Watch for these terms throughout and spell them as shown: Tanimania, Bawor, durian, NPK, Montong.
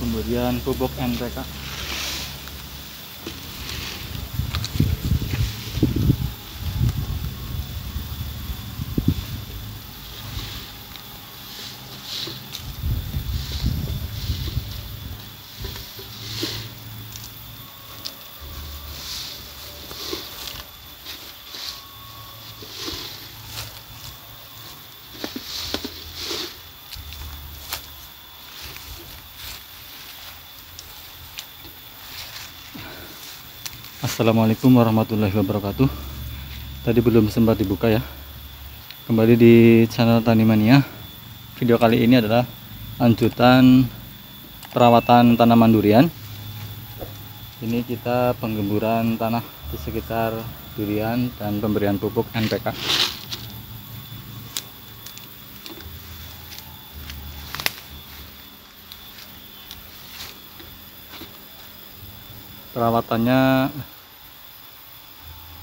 kemudian pupuk NPK. Assalamualaikum warahmatullahi wabarakatuh. Tadi belum sempat dibuka ya. Kembali di channel Tanimania. Video kali ini adalah lanjutan perawatan tanaman durian. Ini kita penggemburan tanah di sekitar durian dan pemberian pupuk NPK. Perawatannya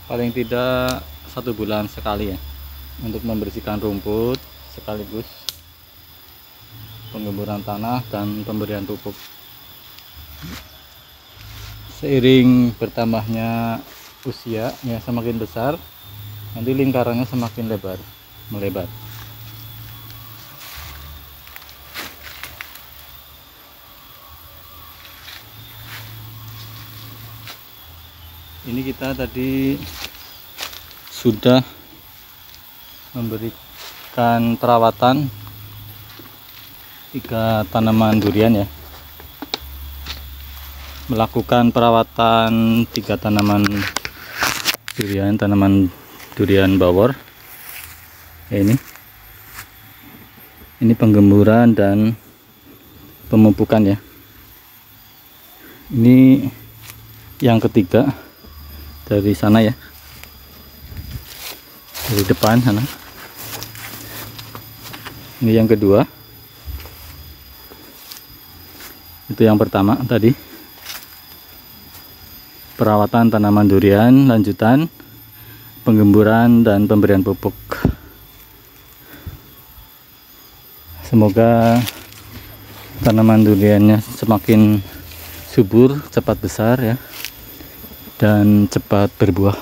paling tidak 1 bulan sekali ya, untuk membersihkan rumput sekaligus penggemburan tanah dan pemberian pupuk. Seiring bertambahnya usia ya, semakin besar nanti lingkarannya semakin melebar. Ini kita tadi sudah memberikan perawatan 3 tanaman durian ya. Melakukan perawatan 3 tanaman durian, tanaman durian Bawor. Ya, ini penggemburan dan pemupukan ya. Ini yang ketiga dari sana ya, dari depan sana. Ini yang kedua, itu yang pertama tadi perawatan tanaman durian lanjutan penggemburan dan pemberian pupuk. Semoga tanaman duriannya semakin subur, cepat besar ya, dan cepat berbuah.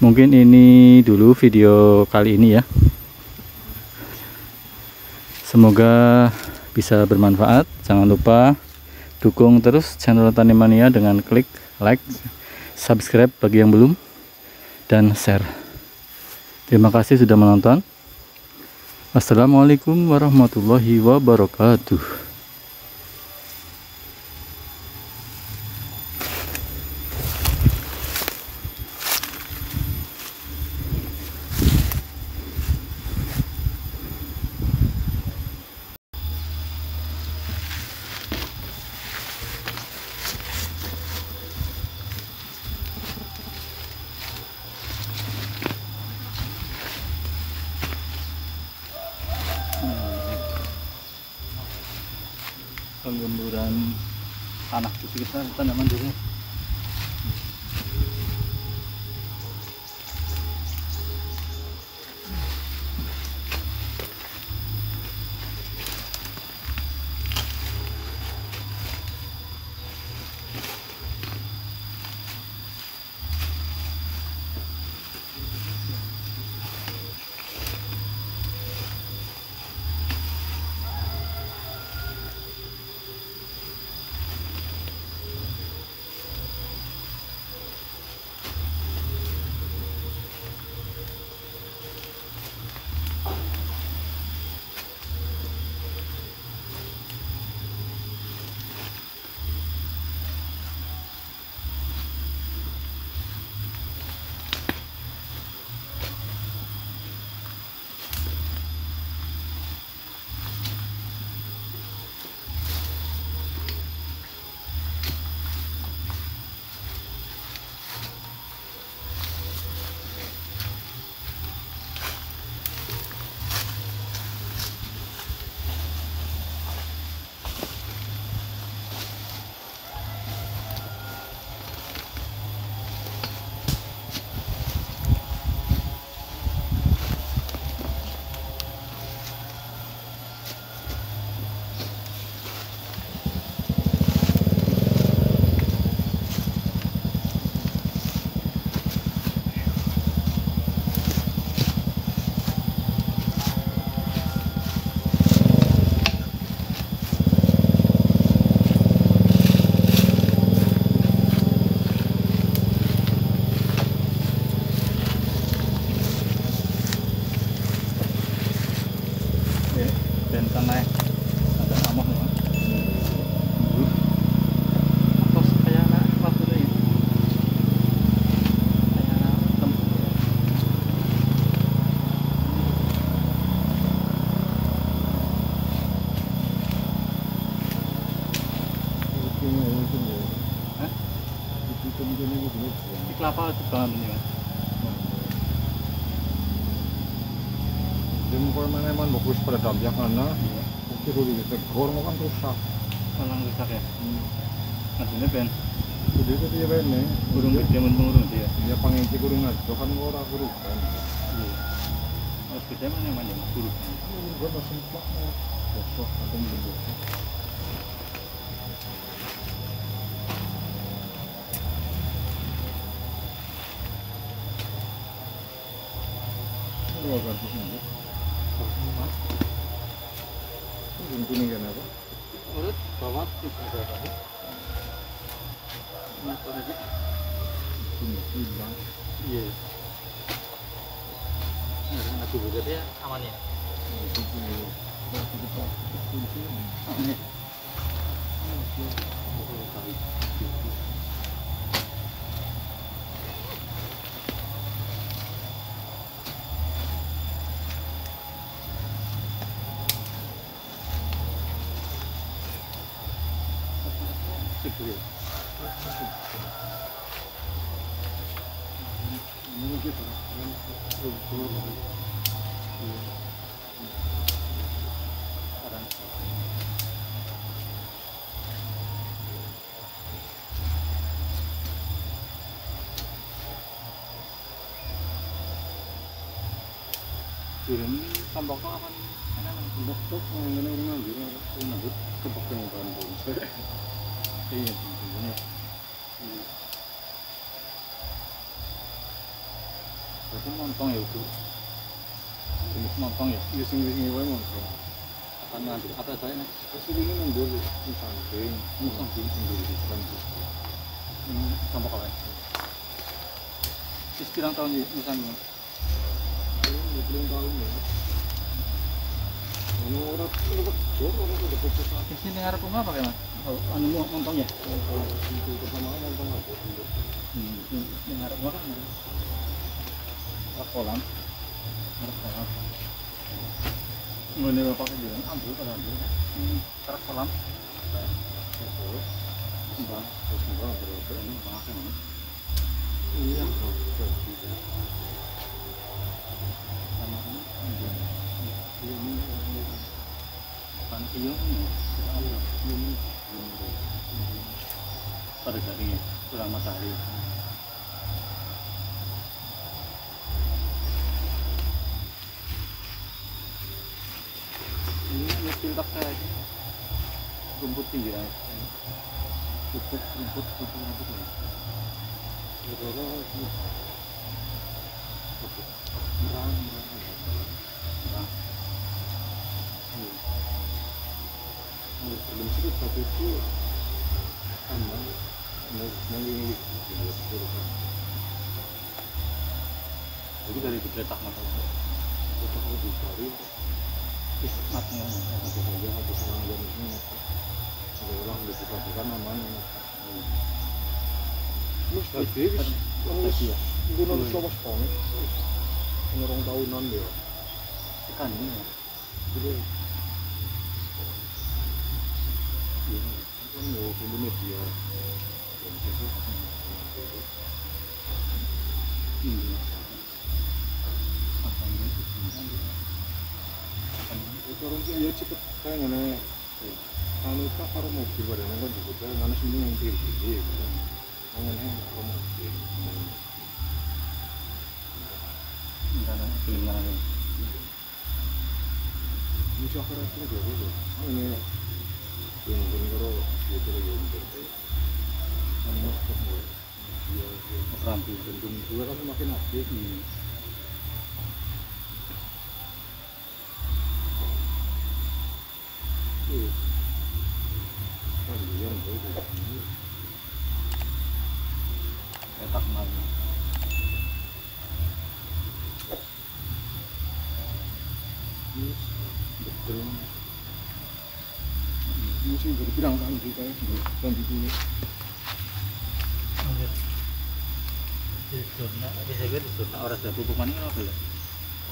Mungkin ini dulu video kali ini ya. Semoga bisa bermanfaat. Jangan lupa dukung terus channel Tanimania dengan klik like, subscribe bagi yang belum, dan share. Terima kasih sudah menonton. Wassalamualaikum warahmatullahi wabarakatuh. Penggemburan tanah di sekitar tanaman durian. naik. Ada amah semua. Terus kayak nak apa tu ni? Kayak nak tempat. Di kelapa tu tanamnya. Kalau memang bagus pada dampaknya karena bukti bukti tegor kan rusak, malang rusak ya. Artinya pen, jadi itu dia pen nih. Kurung dia menurun dia. Dia panginci kurungan, jokan gora kurung. Harus kita mana mana kurung. Gua masih pak, besok akan berbuat. Dua kartus ini. Kuning kenapa? Urut bawat tidak ada apa? Apa lagi? Kuning. Iya. Anak ibu dia aman ya? Aman. Durian tambak tu apa? Tambak tu orang durian tu nak buat tambak yang bahan bonsai. Iya, benar. Tapi montong ya tu, jenis montong ya. Bising-bising itu montong. Apa nanti? Apa saya nak? Asli ini nandur musang kering sendiri di Tanjung. Ini tambak apa? Istilah tahun ni musangnya. 20 tahun ni. Orang dapat jor, orang tu dapat susah. Di sini ngarap rumah apa ya mas? Anu montong ya? Montong itu bersama montong apa? Ngarap rumah kan? Ngarap kolam. Ngarap kolam. Mana pakai jalan? Ambil. Ngarap kolam. Terus. Terus. Terus. Ini pakai mana? Iya. Pada jaringnya kurang matahari. Ini mesti letak kayak rumput pinggiran, rumput. Belum sedikit tapi itu aman mengilik jadi dari dikletak matahari kita harus dicari ismatnya atau saja atau serangga ini ada orang dikepatikan namanya terus tadi gunung Slowas Pong penerong tahunan dia ikan ini jadi Indonesia dan juga Indonesia. Ya cepat kayak mana? Kalau tak kalau mobil pada nengok juga, karena sini yang tinggi, mengenai promosi. Karena keinginan ini cakap kerana dia tu, ini. Kerampian gendung juga kan makin aktif nih. Kerampian itu letak mana? Betul. 무슨 그런 비랑 사는 거니까요. 그런 비구요.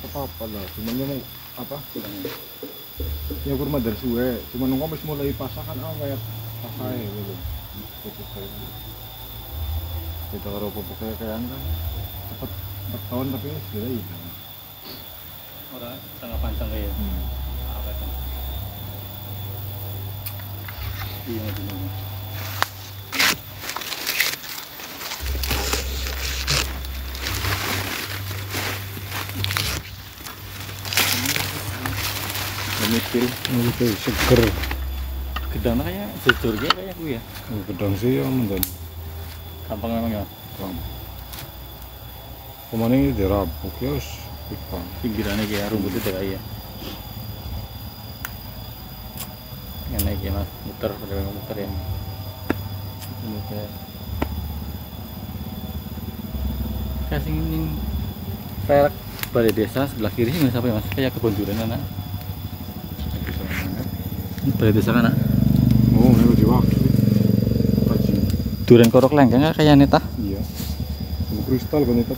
Orang apa lah, cuman memang apa? Ya kurma dari suwe, cuman nongko masih mulai pasakan awet, pasai gitu. Kita kalau pupuknya kayak kan cepet 4 tahun tapi sudah hilang. Orang sangat panjang kayak. Awet kan. Iya benar. Mikir, itu seger. Gedang kayak jujur dia kayak gue ya. Gedang sih ya nonton. Gampang memang ya. Kemarin ini dirabuk ya, pinggirannya kayak rumputnya kayak ya. Yang naik ya mas, muter pada muter ya. Ini kayak kasih ini perak balai desa sebelah kiri nggak sampai mas, kayak kebun durian anak. Balai desa kan? Oh, ini diwakil. Durian korok lengkeng kayaknya neta. Iya. Kristal kan neta.